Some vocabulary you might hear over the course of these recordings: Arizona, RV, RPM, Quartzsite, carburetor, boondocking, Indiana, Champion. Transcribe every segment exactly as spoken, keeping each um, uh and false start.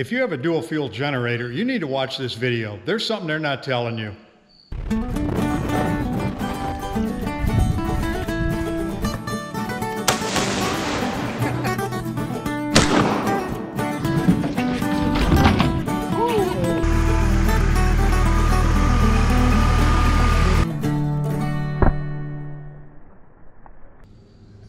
If you have a dual fuel generator, you need to watch this video. There's something they're not telling you.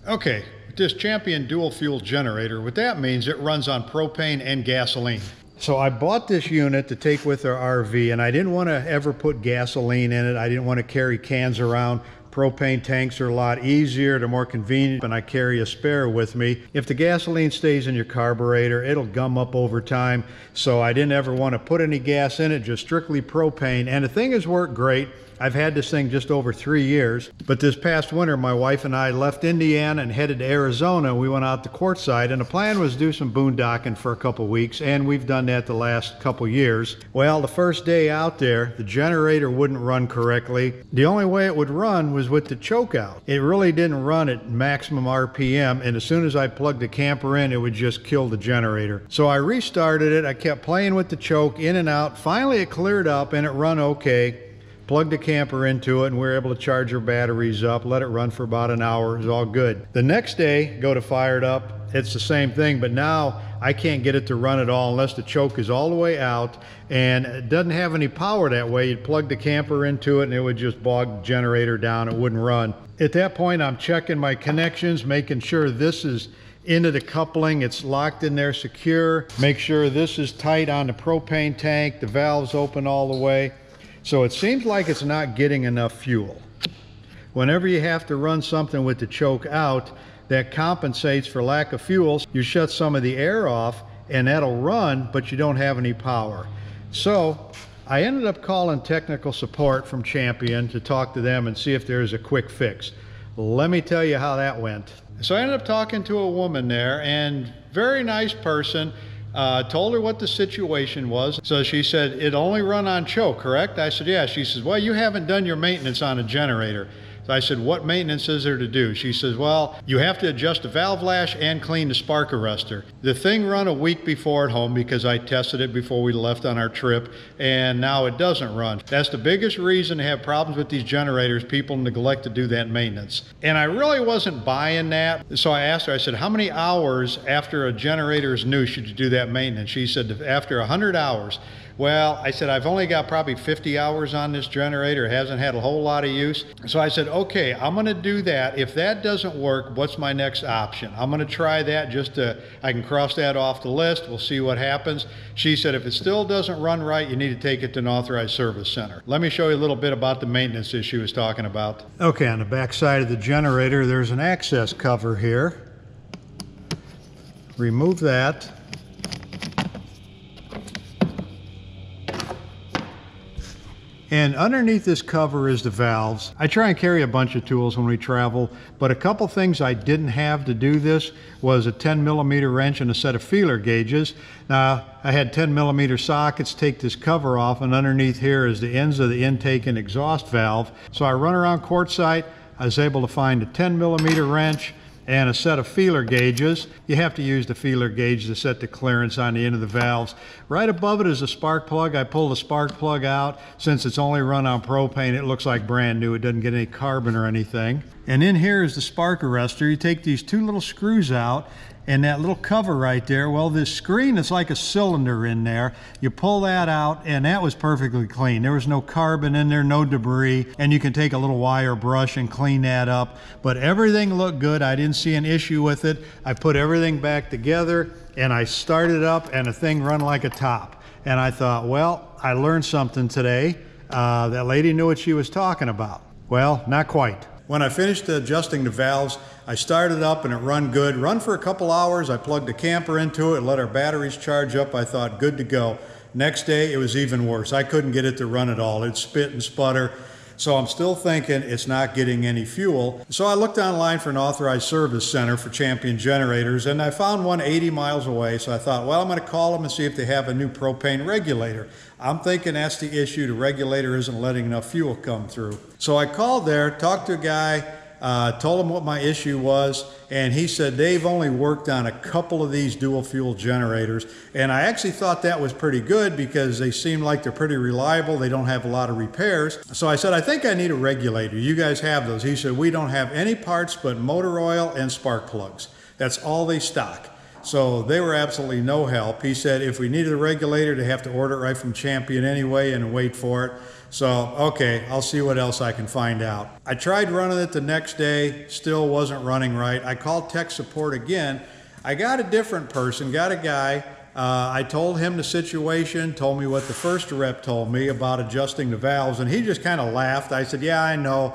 Okay, with this Champion dual fuel generator, what that means, it runs on propane and gasoline. So I bought this unit to take with our R V, and I didn't want to ever put gasoline in it. I didn't want to carry cans around. Propane tanks are a lot easier, they're more convenient, and I carry a spare with me. If the gasoline stays in your carburetor, it'll gum up over time. So I didn't ever want to put any gas in it, just strictly propane. And the thing has worked great. I've had this thing just over three years, but this past winter, my wife and I left Indiana and headed to Arizona. We went out to Quartzsite, and the plan was to do some boondocking for a couple weeks, and we've done that the last couple years. Well, the first day out there, the generator wouldn't run correctly. The only way it would run was with the choke out. It really didn't run at maximum R P M, and as soon as I plugged the camper in, it would just kill the generator. So I restarted it. I kept playing with the choke in and out. Finally, it cleared up, and it ran okay. Plugged the camper into it, and we were able to charge our batteries up, let it run for about an hour. It was all good. The next day, go to fire it up. It's the same thing, but now I can't get it to run at all unless the choke is all the way out, and it doesn't have any power that way. You'd plug the camper into it, and it would just bog the generator down. It wouldn't run. At that point, I'm checking my connections, making sure this is into the coupling, it's locked in there secure. Make sure this is tight on the propane tank, the valve's open all the way. So it seems like it's not getting enough fuel. Whenever you have to run something with the choke out, that compensates for lack of fuel. You shut some of the air off and that'll run, but you don't have any power. So I ended up calling technical support from Champion to talk to them and see if there's a quick fix. Let me tell you how that went. So I ended up talking to a woman there, and very nice person. Uh, told her what the situation was. So she said, it only run on choke, correct? I said, yeah. She says, well, you haven't done your maintenance on a generator. So I said, what maintenance is there to do? She says, well, you have to adjust the valve lash and clean the spark arrestor. The thing run a week before at home because I tested it before we left on our trip, and now it doesn't run. That's the biggest reason to have problems with these generators. People neglect to do that maintenance. And I really wasn't buying that. So I asked her, I said, how many hours after a generator is new should you do that maintenance? She said, after one hundred hours. Well, I said, I've only got probably fifty hours on this generator. It hasn't had a whole lot of use. So I said, okay, I'm going to do that. If that doesn't work, what's my next option? I'm going to try that just to, I can cross that off the list. We'll see what happens. She said, if it still doesn't run right, you need to take it to an authorized service center. Let me show you a little bit about the maintenance issue I was talking about. Okay, on the back side of the generator, there's an access cover here. Remove that. And underneath this cover is the valves. I try and carry a bunch of tools when we travel, but a couple things I didn't have to do this was a ten millimeter wrench and a set of feeler gauges. Now, I had ten millimeter sockets, take this cover off, and underneath here is the ends of the intake and exhaust valve. So I run around Quartzsite, I was able to find a ten millimeter wrench and a set of feeler gauges. You have to use the feeler gauge to set the clearance on the end of the valves. Right above it is a spark plug. I pull the spark plug out. Since it's only run on propane, it looks like brand new. It doesn't get any carbon or anything. And in here is the spark arrestor. You take these two little screws out, and that little cover right there, well, this screen is like a cylinder in there. You pull that out, and that was perfectly clean. There was no carbon in there, no debris, and you can take a little wire brush and clean that up. But everything looked good. I didn't see an issue with it. I put everything back together, and I started up, and the thing run like a top. And I thought, well, I learned something today. Uh, that lady knew what she was talking about. Well, not quite. When I finished adjusting the valves, I started up and it run good. Run for a couple hours, I plugged the camper into it, let our batteries charge up, I thought good to go. Next day it was even worse. I couldn't get it to run at all. It'd spit and sputter. So I'm still thinking it's not getting any fuel. So I looked online for an authorized service center for Champion generators, and I found one eighty miles away. So I thought, well, I'm gonna call them and see if they have a new propane regulator. I'm thinking that's the issue, the regulator isn't letting enough fuel come through. So I called there, talked to a guy, Uh, told him what my issue was, and he said they've only worked on a couple of these dual fuel generators, and I actually thought that was pretty good because they seem like they're pretty reliable. They don't have a lot of repairs. So I said, I think I need a regulator. You guys have those? He said, we don't have any parts but motor oil and spark plugs. That's all they stock. So they were absolutely no help. He said if we needed a regulator, they have to order it right from Champion anyway and wait for it. So, okay, I'll see what else I can find out. I tried running it the next day, still wasn't running right. I called tech support again. I got a different person, got a guy. Uh, I told him the situation, told me what the first rep told me about adjusting the valves, and he just kind of laughed. I said, yeah, I know.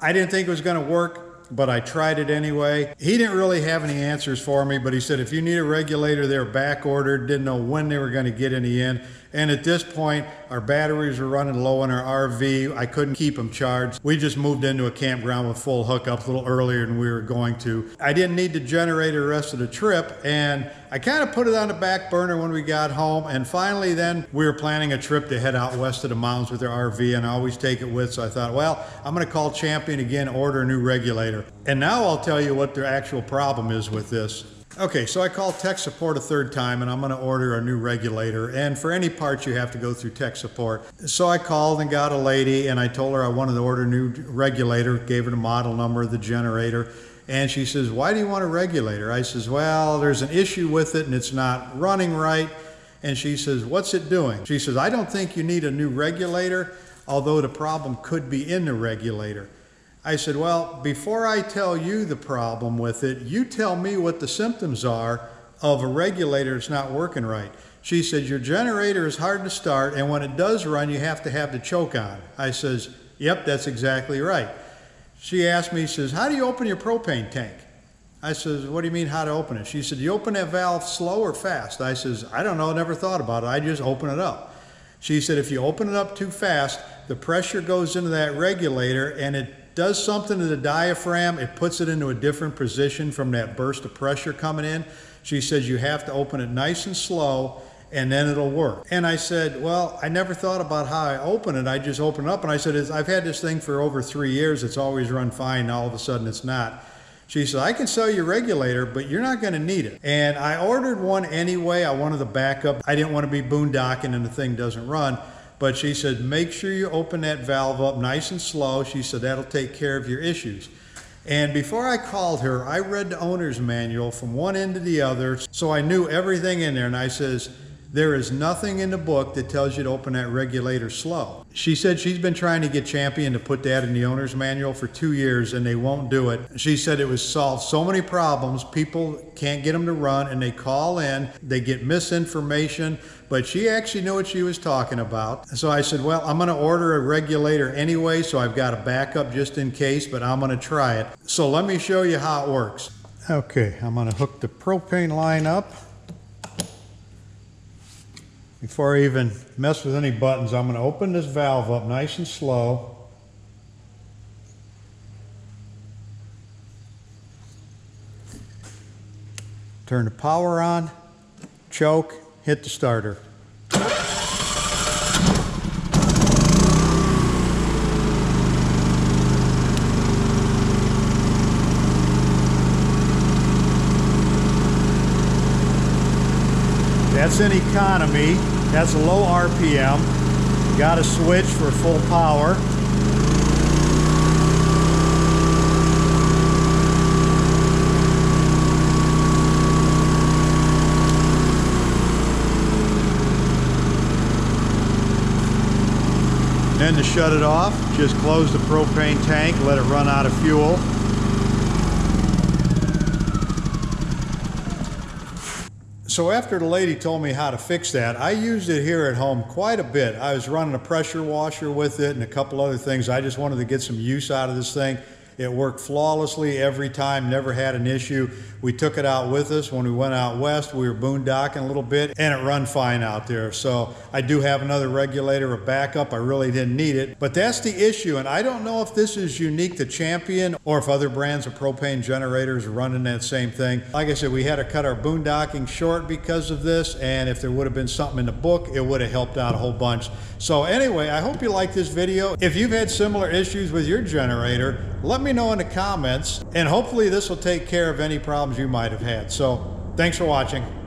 I didn't think it was gonna work, but I tried it anyway. He didn't really have any answers for me, but he said, if you need a regulator, they're back ordered, didn't know when they were gonna get any in. And at this point, our batteries were running low in our R V. I couldn't keep them charged. We just moved into a campground with full hookups a little earlier than we were going to. I didn't need the generator the rest of the trip, and I kind of put it on the back burner when we got home. And finally then, we were planning a trip to head out west of the mountains with our R V, and I always take it with, so I thought, well, I'm gonna call Champion again, order a new regulator. And now I'll tell you what their actual problem is with this. Okay, so I called tech support a third time, and I'm gonna order a new regulator. And for any parts, you have to go through tech support. So I called and got a lady, and I told her I wanted to order a new regulator, gave her the model number of the generator. And she says, why do you want a regulator? I says, well, there's an issue with it and it's not running right. And she says, what's it doing? She says, I don't think you need a new regulator, although the problem could be in the regulator. I said, well, before I tell you the problem with it, you tell me what the symptoms are of a regulator that's not working right. She said, your generator is hard to start, and when it does run, you have to have the choke on. I says, yep, that's exactly right. She asked me, says, how do you open your propane tank? I says, what do you mean how to open it? She said, you open that valve slow or fast? I says, I don't know, never thought about it. I just open it up. She said, if you open it up too fast, the pressure goes into that regulator and it does something to the diaphragm. It puts it into a different position from that burst of pressure coming in. She says you have to open it nice and slow and then it'll work. And I said, well, I never thought about how I open it. I just open it up. And I said, I've had this thing for over three years. It's always run fine. Now all of a sudden it's not. She said, I can sell you a regulator, but you're not gonna need it. And I ordered one anyway. I wanted the backup. I didn't wanna be boondocking and the thing doesn't run. But she said, make sure you open that valve up nice and slow. She said, that'll take care of your issues. And before I called her, I read the owner's manual from one end to the other, so I knew everything in there. And I says, there is nothing in the book that tells you to open that regulator slow. She said she's been trying to get Champion to put that in the owner's manual for two years and they won't do it. She said it was solved so many problems, people can't get them to run and they call in, they get misinformation, but she actually knew what she was talking about. So I said, well, I'm gonna order a regulator anyway, so I've got a backup just in case, but I'm gonna try it. So let me show you how it works. Okay, I'm gonna hook the propane line up. Before I even mess with any buttons, I'm going to open this valve up nice and slow. Turn the power on, choke, hit the starter. That's in economy, that's a low R P M. Got to switch for full power. Then to shut it off, just close the propane tank, let it run out of fuel. So after the lady told me how to fix that, I used it here at home quite a bit. I was running a pressure washer with it and a couple other things. I just wanted to get some use out of this thing. It worked flawlessly every time, never had an issue. We took it out with us when we went out west. We were boondocking a little bit and it run fine out there. So I do have another regulator, a backup. I really didn't need it, but that's the issue. And I don't know if this is unique to Champion or if other brands of propane generators are running that same thing. Like I said, we had to cut our boondocking short because of this. And if there would have been something in the book, it would have helped out a whole bunch. So anyway, I hope you like this video. If you've had similar issues with your generator, Let me know in the comments, and hopefully this will take care of any problems you might have had. So thanks for watching.